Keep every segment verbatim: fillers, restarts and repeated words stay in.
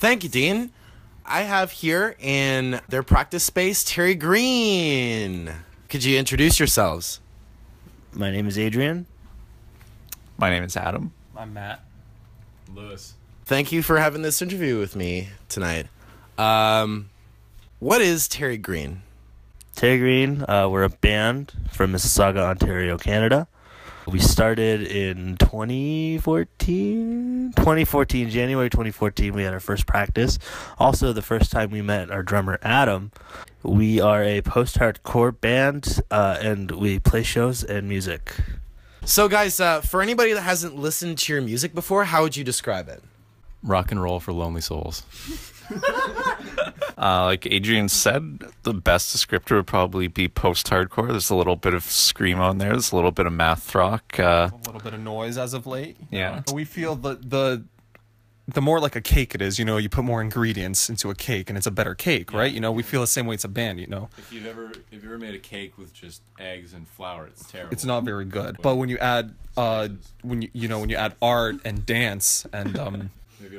Thank you, Dean. I have here in their practice space, Terry Green. Could you introduce yourselves? My name is Adrian. My name is Adam. I'm Matt. Lewis. Thank you for having this interview with me tonight. Um, what is Terry Green? Terry Green, uh, we're a band from Mississauga, Ontario, Canada. We started in twenty fourteen, twenty fourteen, January twenty fourteen. We had our first practice. Also, the first time we met our drummer, Adam. We are a post-hardcore band, uh, and we play shows and music. So, guys, uh, for anybody that hasn't listened to your music before, how would you describe it? Rock and roll for lonely souls. Uh, like Adrian said, the best descriptor would probably be post-hardcore. There's a little bit of screamo in there. There's a little bit of math rock. Uh, a little bit of noise as of late. Yeah. We feel the, the the more like a cake it is, you know, you put more ingredients into a cake and it's a better cake, yeah. Right? You know, we feel the same way it's a band, you know. If you've ever, if you ever made a cake with just eggs and flour, it's terrible. It's not very good. But when you add, uh, when you, you know, when you add art and dance and um,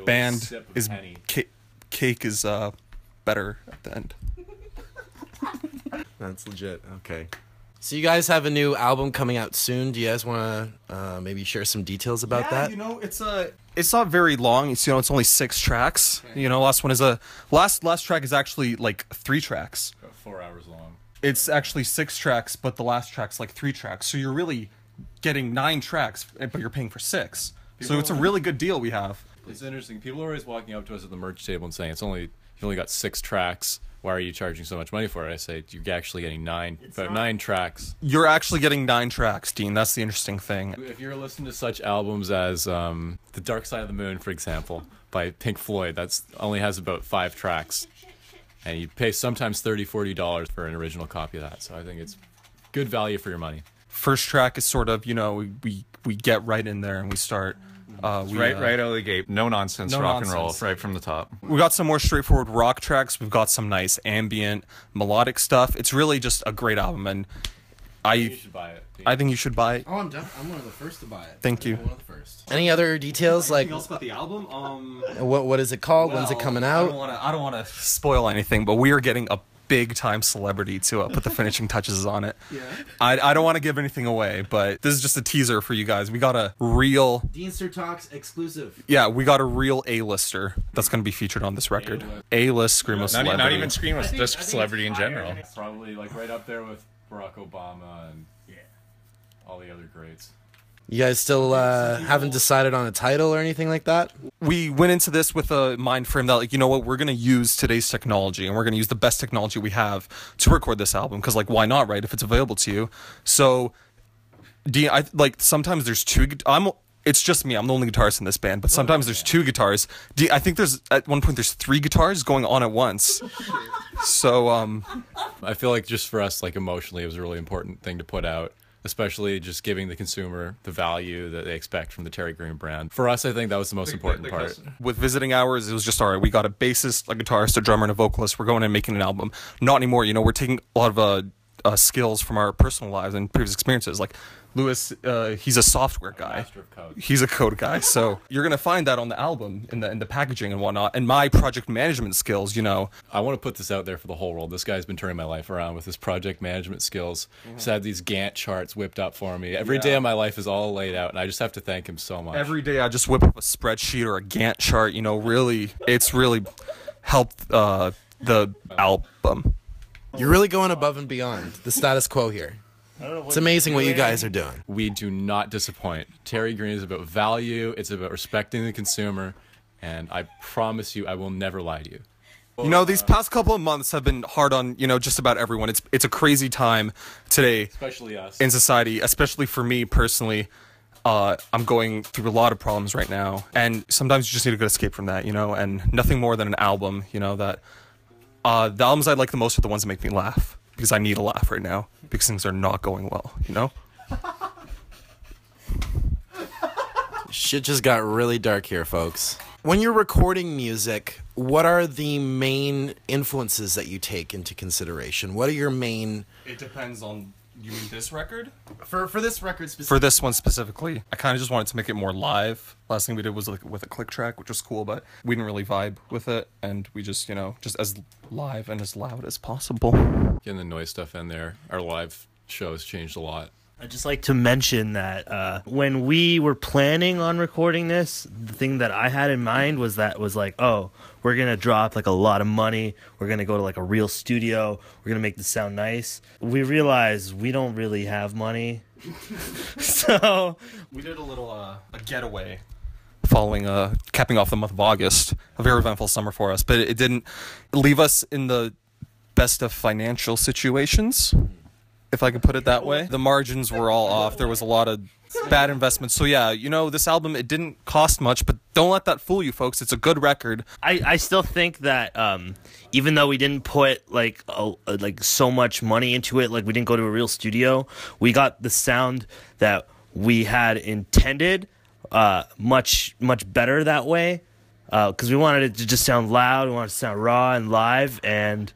band is ca cake is... Uh, better at the end. That's legit. Okay. So you guys have a new album coming out soon. Do you guys want to uh, maybe share some details about yeah, that? You know, it's a it's not very long. It's, you know, it's only six tracks. Okay. You know, last one is a last last track is actually like three tracks. About four hours long. It's actually six tracks, but the last track's like three tracks. So you're really getting nine tracks, but you're paying for six. People so it's a really good deal we have. It's interesting. People are always walking up to us at the merch table and saying it's only. You only got six tracks. Why are you charging so much money for it? I say you're actually getting nine, but nine tracks. You're actually getting nine tracks, Dean. That's the interesting thing. If you're listening to such albums as um, The Dark Side of the Moon, for example, by Pink Floyd, that's only has about five tracks, and you pay sometimes thirty, forty dollars for an original copy of that. So I think it's good value for your money. First track is sort of, you know, we we, we get right in there and we start. Uh, we, right, uh, right out of the gate. No nonsense no rock nonsense. and roll right from the top. We got some more straightforward rock tracks. We've got some nice ambient, melodic stuff. It's really just a great album, and I, I think you should buy it. I think you should buy it. Oh, I'm def I'm one of the first to buy it. Thank you. I'm one of the first. Any other details? Anything like else about the album? Um, what what is it called? Well, when's it coming out? I don't want to spoil anything, but we are getting a big time celebrity to uh, put the finishing touches on it. Yeah. I, I don't want to give anything away, but this is just a teaser for you guys. We got a real Deanster Talks exclusive. Yeah, we got a real A-lister that's going to be featured on this record. A-list screamo celebrity. Not, not even screamo, think, just celebrity in general. It's probably like right up there with Barack Obama and yeah, all the other greats. You guys still uh, haven't decided on a title or anything like that? We went into this with a mind frame that, like, you know what, we're going to use today's technology and we're going to use the best technology we have to record this album because, like, why not, right, if it's available to you? So, Dean, I, like, sometimes there's two... I'm, it's just me. I'm the only guitarist in this band, but sometimes there's two guitars. Dean, I think there's, at one point, there's three guitars going on at once. So, um... I feel like just for us, like, emotionally, it was a really important thing to put out. Especially just giving the consumer the value that they expect from the Terry Green brand. For us, I think that was the most important part. With visiting hours, it was just, all right, we got a bassist, a guitarist, a drummer, and a vocalist. We're going and making an album. Not anymore. You know, we're taking a lot of uh, uh, skills from our personal lives and previous experiences. Like Lewis, uh, he's a software guy. He's a code guy. So you're going to find that on the album, in the, in the packaging and whatnot. And my project management skills, you know. I want to put this out there for the whole world. This guy's been turning my life around with his project management skills. Mm-hmm. He's had these Gantt charts whipped up for me. Every yeah. day of my life is all laid out, and I just have to thank him so much. Every day I just whip up a spreadsheet or a Gantt chart. You know, really, it's really helped uh, the album. You're really going above and beyond the status quo here. It's amazing what you guys are doing. We do not disappoint. Terry Green is about value. It's about respecting the consumer. And I promise you, I will never lie to you. You know, these past couple of months have been hard on, you know, just about everyone. It's, it's a crazy time today. Especially us. In society, especially for me personally. Uh, I'm going through a lot of problems right now. And sometimes you just need a good escape from that, you know. And nothing more than an album, you know, that... Uh, the albums I like the most are the ones that make me laugh. Because I need a laugh right now. Because things are not going well, you know? Shit just got really dark here, folks. When you're recording music, what are the main influences that you take into consideration? What are your main... It depends on You mean this record? For for this record specifically. For this one specifically. I kind of just wanted to make it more live. Last thing we did was like with a click track, which was cool, but we didn't really vibe with it. And we just, you know, just as live and as loud as possible. Getting the noise stuff in there. Our live shows changed a lot. I'd just like to mention that uh, when we were planning on recording this, the thing that I had in mind was that was like, oh, we're going to drop like a lot of money. We're going to go to like a real studio. We're going to make this sound nice. We realized we don't really have money. So we did a little uh, a getaway following uh, capping off the month of August. A very eventful summer for us, but it didn't leave us in the best of financial situations. If I could put it that way, the margins were all off. There was a lot of bad investments. So yeah, you know, this album, it didn't cost much, but don't let that fool you, folks. It's a good record. I, I still think that um, even though we didn't put like a, like so much money into it, like we didn't go to a real studio, we got the sound that we had intended uh, much, much better that way because uh, we wanted it to just sound loud. We wanted it to sound raw and live and...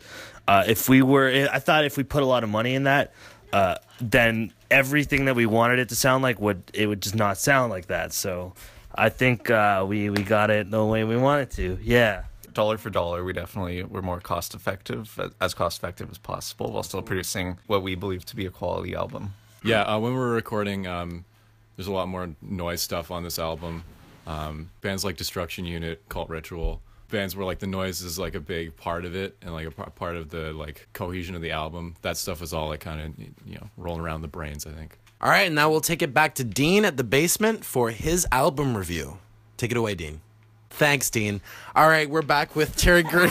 Uh, if we were, I thought if we put a lot of money in that, uh, then everything that we wanted it to sound like would, it would just not sound like that. So I think uh, we, we got it the way we wanted to. Yeah. Dollar for dollar, we definitely were more cost effective, as cost effective as possible, while still producing what we believe to be a quality album. Yeah. Uh, when we were recording, um, there's a lot more noise stuff on this album. Um, bands like Destruction Unit, Cult Ritual. Bands where like the noise is like a big part of it and like a p- part of the like cohesion of the album. That stuff was all like kind of, you know, rolling around the brains, I think. All right, now we'll take it back to Dean at the basement for his album review. Take it away, Dean. Thanks, Dean. All right, we're back with Terry Green.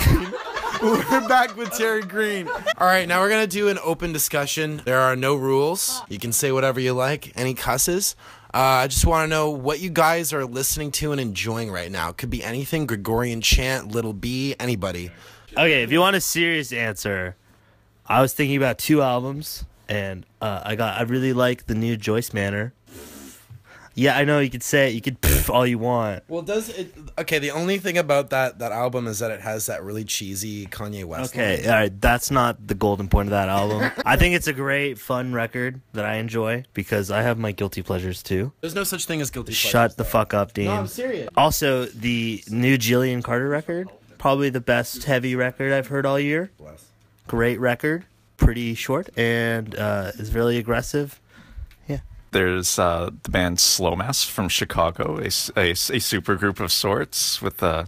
We're back with Terry Green. All right, now we're going to do an open discussion. There are no rules. You can say whatever you like. Any cusses? Uh, I just want to know what you guys are listening to and enjoying right now. Could be anything, Gregorian chant, Little B, anybody. Okay, if you want a serious answer, I was thinking about two albums, and uh, I got I really like the new Joyce Manor. Yeah, I know you could say it, you could pff all you want. Well, does it? Okay, the only thing about that that album is that it has that really cheesy Kanye West. Okay, line. All right, that's not the golden point of that album. I think it's a great, fun record that I enjoy because I have my guilty pleasures too. There's no such thing as guilty pleasures. Shut the though. fuck up, Dean. No, I'm serious. Also, the new Jillian Carter record, probably the best heavy record I've heard all year. Bless. Great record, pretty short, and uh, is really aggressive. There's uh, the band Slow Mass from Chicago, a, a, a super group of sorts with uh,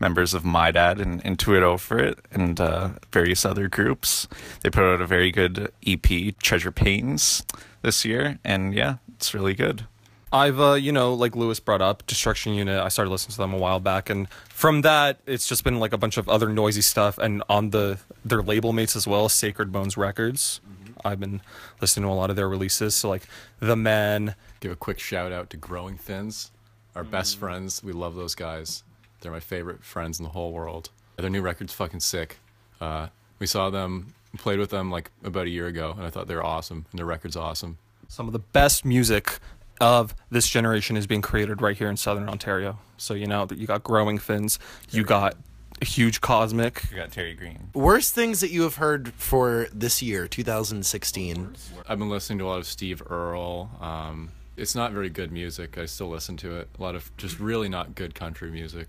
members of My Dad and Into It. Over It. And uh, various other groups. They put out a very good E P, Treasure Pains, this year. And yeah, it's really good. I've, uh, you know, like Lewis brought up, Destruction Unit, I started listening to them a while back, and from that, it's just been like a bunch of other noisy stuff, and on the their label mates as well, Sacred Bones Records. Mm-hmm. I've been listening to a lot of their releases, so like The Men. Give a quick shout out to Growing Fins, our mm-hmm. best friends. We love those guys. They're my favorite friends in the whole world. Their new record's fucking sick. Uh, we saw them, played with them like about a year ago, and I thought they were awesome, and their record's awesome. Some of the best music of this generation is being created right here in Southern Ontario. So, you know, you got Growing Fins, you got Huge Cosmic. You got Terry Green. Worst things that you have heard for this year, two thousand sixteen. I've been listening to a lot of Steve Earle. Um, it's not very good music. I still listen to it. A lot of just really not good country music.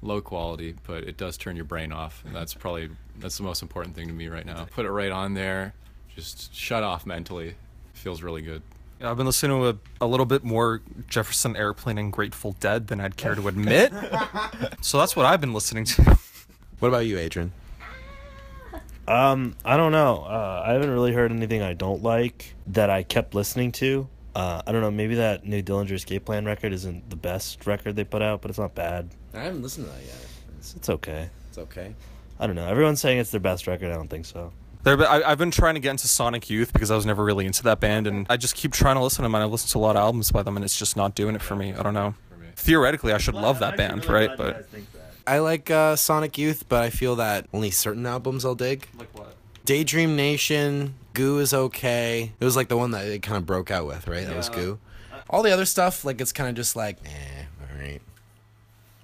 Low quality, but it does turn your brain off. And that's probably, that's the most important thing to me right now. Put it right on there. Just shut off mentally. It feels really good. I've been listening to a, a little bit more Jefferson Airplane and Grateful Dead than I'd care to admit. So that's what I've been listening to. What about you, Adrian? Um, I don't know. Uh, I haven't really heard anything I don't like that I kept listening to. Uh, I don't know. Maybe that new Dillinger Escape Plan record isn't the best record they put out, but it's not bad. I haven't listened to that yet. It's, it's okay. It's okay. I don't know. Everyone's saying it's their best record. I don't think so. There, I, I've been trying to get into Sonic Youth because I was never really into that band, and I just keep trying to listen to them, and I've listened to a lot of albums by them, and it's just not doing it for me. I don't know. Theoretically, I should love that band, right? But I like uh, Sonic Youth, but I feel that only certain albums I'll dig. Like what? Daydream Nation, Goo is okay. It was like the one that it kind of broke out with, right? Yeah. That was Goo. All the other stuff, like it's kind of just like, eh, all right.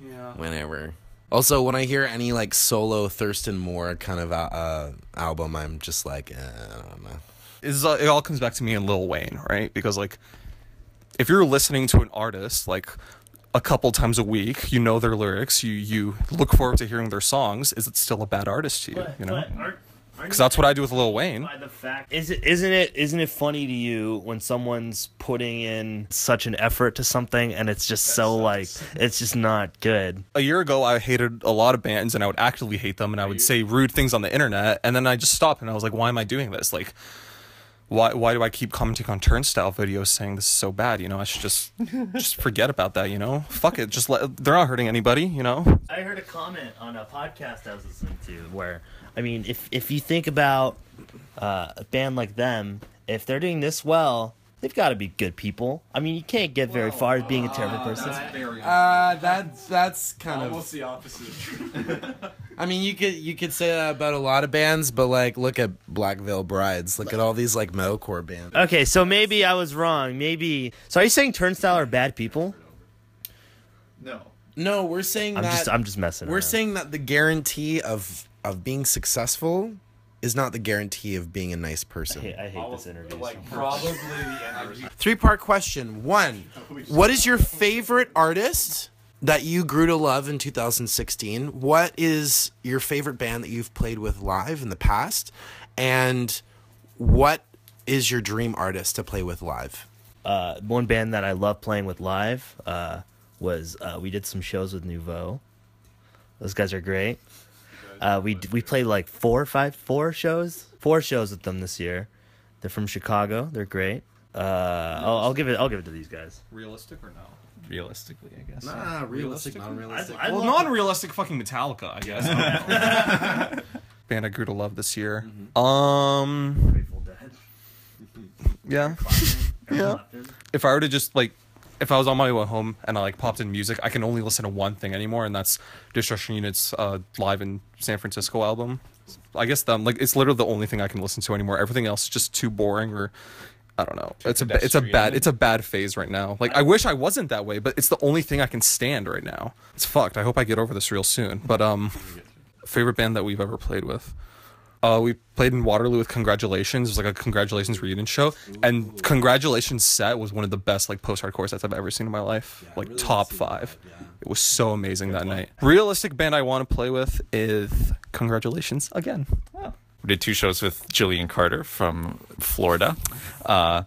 Yeah. Whenever. Also, when I hear any, like, solo Thurston Moore kind of uh, uh, album, I'm just like, uh, I don't know. is uh, it all comes back to me and Lil Wayne, right? Because, like, if you're listening to an artist, like, a couple times a week, you know their lyrics, you, you look forward to hearing their songs, is it still a bad artist to you, but, you know? Because that's what I do with Lil Wayne. By the fact, is it, isn't it, isn't it funny to you when someone's putting in such an effort to something and it's just that so sucks. Like, it's just not good. A year ago, I hated a lot of bands and I would actively hate them and I would say rude things on the internet, and then I just stopped and I was like, why am I doing this? Like, why why do I keep commenting on Turnstile videos saying this is so bad? You know, I should just just forget about that, you know? Fuck it, just let, they're not hurting anybody, you know? I heard a comment on a podcast I was listening to where, I mean, if, if you think about uh, a band like them, if they're doing this well, they've got to be good people. I mean, you can't get very well, far as being uh, a terrible person. That's very uh, that's, that's kind almost of... almost the opposite. I mean, you could you could say that about a lot of bands, but, like, look at Black Veil Brides. Look at all these, like, metalcore bands. Okay, so maybe I was wrong. Maybe... So are you saying Turnstile are bad people? No. No, we're saying I'm that... Just, I'm just messing We're around. Saying that the guarantee of, of being successful... is not the guarantee of being a nice person. I hate, I hate all, this interview. Like, probably the energy. Three-part question. One, what is your favorite artist that you grew to love in two thousand sixteen? What is your favorite band that you've played with live in the past? And what is your dream artist to play with live? Uh, one band that I love playing with live uh, was uh, we did some shows with Nouveau. Those guys are great. Uh, we we played like four or five, four shows, four shows with them this year. They're from Chicago. They're great. Uh, I'll, I'll give it. I'll give it to these guys. Realistic or no? Realistically, I guess. Nah, yeah. realistic, realistic, non-realistic. I, I well, non-realistic, fucking Metallica, I guess. I don't know. Band I grew to love this year. Mm-hmm. Um. Grateful Dead. Yeah. Yeah. If I were to just like. If I was on my way home and I like popped in music, I can only listen to one thing anymore, and that's Destruction Unit's uh, Live in San Francisco album. I guess them like it's literally the only thing I can listen to anymore. Everything else is just too boring, or I don't know. It's a it's a bad it's a bad phase right now. Like I wish I wasn't that way, but it's the only thing I can stand right now. It's fucked. I hope I get over this real soon. But um, favorite band that we've ever played with. Uh, we played in Waterloo with Congratulations. It was like a Congratulations reunion show. Ooh. And Congratulations set was one of the best like post-hardcore sets I've ever seen in my life. Yeah, like really top five. That, yeah. It was so amazing that night. Realistic band I want to play with is Congratulations again. Yeah. We did two shows with Jillian Carter from Florida. Uh,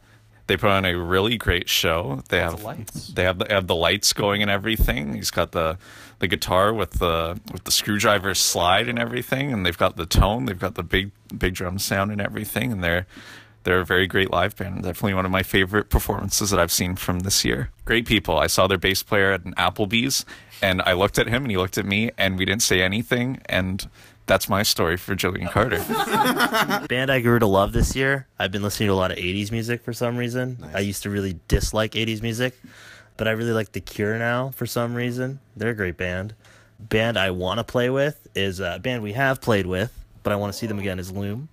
they put on a really great show. They have, lights. they have the, have the lights going and everything. He's got the... the guitar with the with the screwdriver slide and everything, and they've got the tone, they've got the big big drum sound and everything, and they're they're a very great live band. Definitely one of my favorite performances that I've seen from this year. Great people. I saw their bass player at an Applebee's, and I looked at him, and he looked at me, and we didn't say anything, and that's my story for Jillian Carter. Band I grew to love this year. I've been listening to a lot of eighties music for some reason. Nice. I used to really dislike eighties music. But I really like The Cure now for some reason. They're a great band. Band I want to play with is a band we have played with, but I want to see them again is Loom,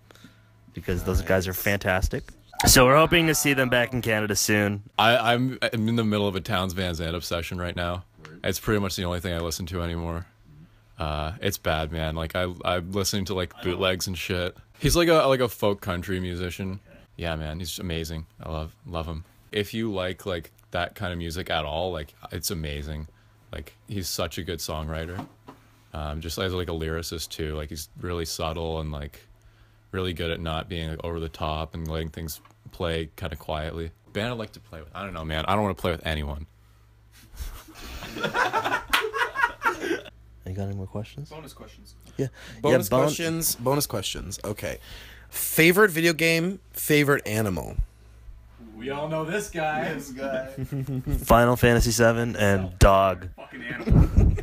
because those guys are fantastic. So we're hoping to see them back in Canada soon. I, I'm, I'm in the middle of a Townes Van Zandt obsession right now. It's pretty much the only thing I listen to anymore. Uh, it's bad, man. Like I, I'm listening to like bootlegs and shit. He's like a like a folk country musician. Yeah, man, he's amazing. I love love him. If you like like. that kind of music at all, like it's amazing. Like he's such a good songwriter, um just as like a lyricist too. Like he's really subtle and like really good at not being like over the top and letting things play kind of quietly. Band I'd like to play with, I don't know, man. I don't want to play with anyone. You got any more questions? Bonus questions. Yeah, bonus yeah, bon- questions bonus questions okay. Favorite video game, favorite animal. We all know this guy. This guy. Final Fantasy seven and dog. Fucking animal.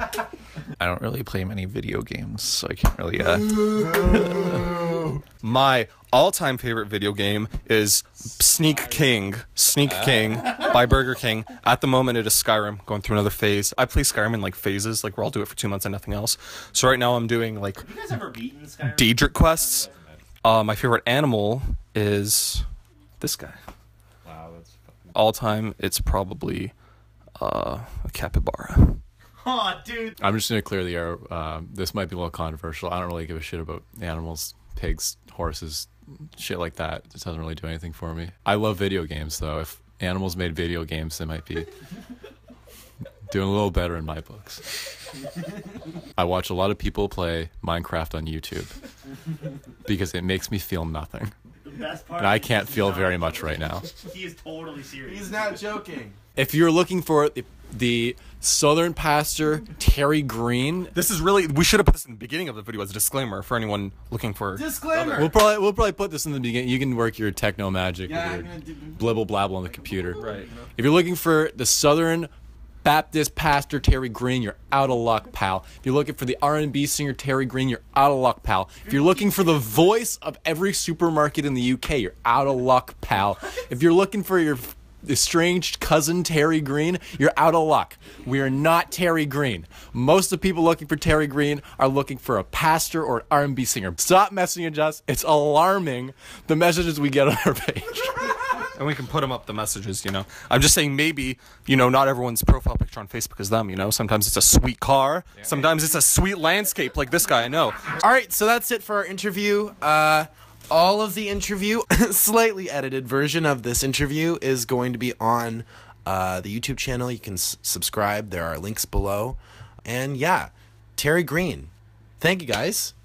I don't really play many video games, so I can't really. Uh... My all-time favorite video game is Sneak King. Sneak King by Burger King. At the moment, it is Skyrim, going through another phase. I play Skyrim in like phases, like where I'll do it for two months and nothing else. So right now, I'm doing like. Have you guys ever beaten Skyrim? Daedric quests. Uh, my favorite animal is this guy. All time, it's probably uh, a capybara. Oh, dude. I'm just going to clear the air. Uh, this might be a little controversial. I don't really give a shit about animals pigs, horses, shit like that. It doesn't really do anything for me. I love video games, though. If animals made video games, they might be doing a little better in my books. I watch a lot of people play Minecraft on YouTube because it makes me feel nothing. The best part, and I can't feel very much right now. He is totally serious. He's not joking. If you're looking for the, the Southern pastor, Terry Green. This is really, we should have put this in the beginning of the video as a disclaimer for anyone looking for. Disclaimer! We'll probably, we'll probably put this in the beginning. You can work your techno magic yeah, with your do... blibble blabble on the computer. Right. If you're looking for the Southern Baptist pastor, Terry Green, you're out of luck, pal. If you're looking for the R and B singer, Terry Green, you're out of luck, pal. If you're looking for the voice of every supermarket in the U K, you're out of luck, pal. If you're looking for your estranged cousin Terry Green, you're out of luck. We are not Terry Green. Most of the people looking for Terry Green are looking for a pastor or an R and B singer. Stop messaging us. It's alarming, the messages we get on our page. And we can put them up, the messages, you know. I'm just saying, maybe, you know, not everyone's profile picture on Facebook is them, you know. Sometimes it's a sweet car. Sometimes it's a sweet landscape like this guy I know. All right, so that's it for our interview. Uh... All of the interview, slightly edited version of this interview, is going to be on uh, the YouTube channel. You can s- subscribe. There are links below. And yeah, Terry Green. Thank you, guys.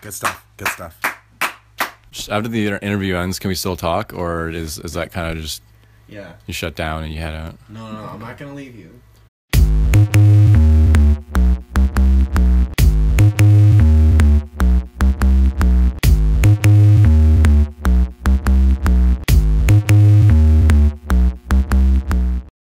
Good stuff. Good stuff. After the interview ends, can we still talk? Or is, is that kind of just... Yeah. You shut down and you head out? No, no, no. I'm not going to leave you.